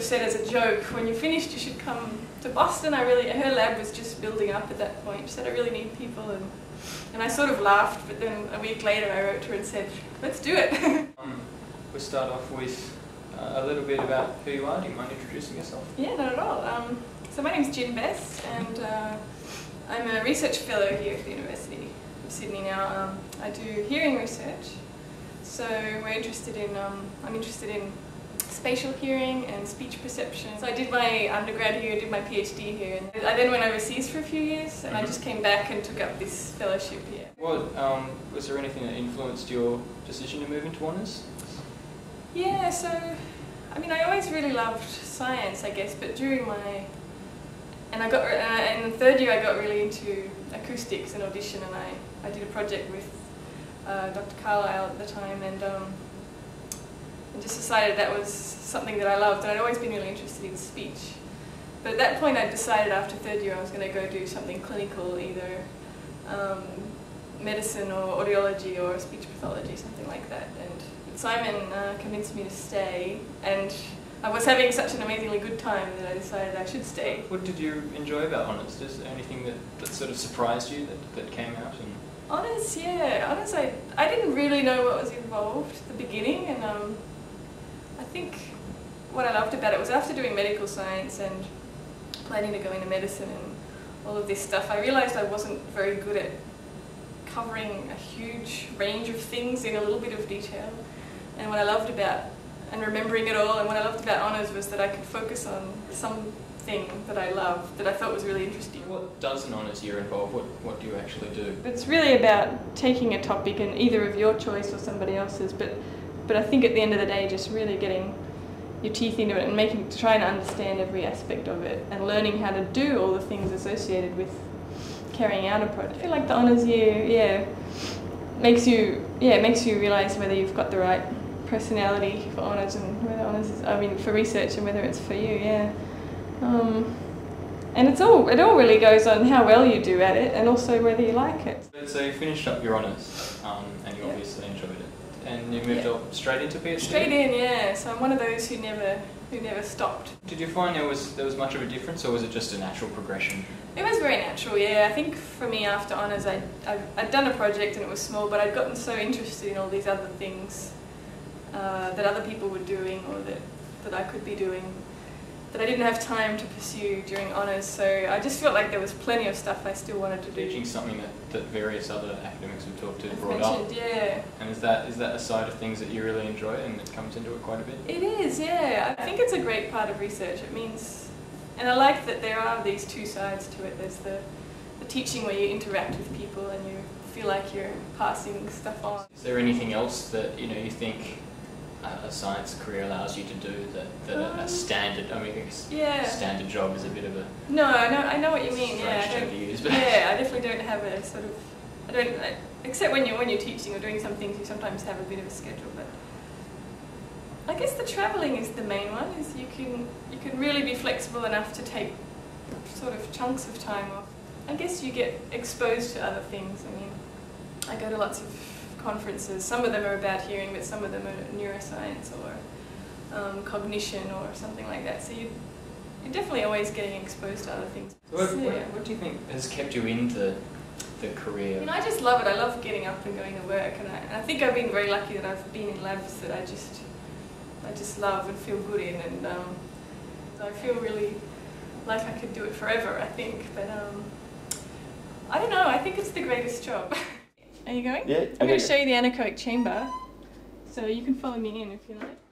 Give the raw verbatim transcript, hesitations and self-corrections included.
of said as a joke, when you're finished you should come to Boston. I really, her lab was just building up at that point. She said, I really need people, and, and I sort of laughed, but then a week later I wrote to her and said, let's do it. um, we'll start off with uh, a little bit about who you are. Do you mind introducing yourself? Yeah, not at all. Um, so my name's Gin Best, and uh, I'm a research fellow here at the University of Sydney now. Um, I do hearing research, so we're interested in, um, I'm interested in spatial hearing and speech perception. So I did my undergrad here, I did my PhD here, and I then went overseas for a few years, and mm-hmm. I just came back and took up this fellowship here. Well, um, was there anything that influenced your decision to move into honours? Yeah, so, I mean, I always really loved science, I guess, but during my, and I got, uh, and the third year I got really into acoustics and audition, and I, I did a project with uh, Doctor Carlyle at the time, and um, and just decided that was something that I loved, and I'd always been really interested in speech. But at that point I decided after third year I was going to go do something clinical, either um, medicine or audiology or speech pathology, something like that. And Simon uh, convinced me to stay, and I was having such an amazingly good time that I decided I should stay. What did you enjoy about honours? Is there anything that, that sort of surprised you that, that came out? And honours, yeah. Honours, I, I didn't really know what was involved at the beginning, and um, I think what I loved about it was after doing medical science and planning to go into medicine and all of this stuff, I realised I wasn't very good at covering a huge range of things in a little bit of detail. And what I loved about, and remembering it all, and what I loved about honours was that I could focus on something that I loved, that I thought was really interesting. What does an honours year involve? What, what do you actually do? It's really about taking a topic, and either of your choice or somebody else's, but But I think at the end of the day, just really getting your teeth into it and making, trying to understand every aspect of it, and learning how to do all the things associated with carrying out a project. I feel like the honours year, yeah, makes you, yeah, makes you realise whether you've got the right personality for honours, and whether honours is, I mean, for research, and whether it's for you, yeah. Um, and it's all, it all really goes on how well you do at it, and also whether you like it. So you finished up your honours, um, and you yeah. obviously enjoyed it. And you moved yeah. up straight into PhD? Straight in, yeah. So I'm one of those who never who never stopped. Did you find there was there was much of a difference, or was it just a natural progression? It was very natural, yeah. I think for me after honours, I, I'd, I'd done a project and it was small, but I'd gotten so interested in all these other things uh, that other people were doing, or that, that I could be doing, that I didn't have time to pursue during honours, so I just felt like there was plenty of stuff I still wanted to do. Teaching something that, that various other academics we've talked to brought up. Yeah. And is that is that a side of things that you really enjoy, and it comes into it quite a bit? It is, yeah. I think it's a great part of research. It means, and I like that there are these two sides to it. There's the, the teaching where you interact with people and you feel like you're passing stuff on. Is there anything else that, you know, you think a science career allows you to do that, that um, a standard, I mean, a yeah. standard job is a bit of a... No, I know, I know what you mean, yeah. I don't, to use, but yeah, I definitely don't have a sort of... I don't, I, except when you're, when you're teaching or doing some things, you sometimes have a bit of a schedule, but... I guess the travelling is the main one, is you can, you can really be flexible enough to take sort of chunks of time off. I guess you get exposed to other things. I mean, I go to lots of conferences. Some of them are about hearing, but some of them are neuroscience or um, cognition or something like that. So you, you're definitely always getting exposed to other things. So what, so, what, yeah. what do you think has kept you into the career? I mean, I just love it. I love getting up and going to work, and I, and I think I've been very lucky that I've been in labs that I just, I just love and feel good in, and um, I feel really like I could do it forever. I think, but um, I don't know. I think it's the greatest job. Are you going? Yeah. I'm going to show you the anechoic chamber, so you can follow me in if you like.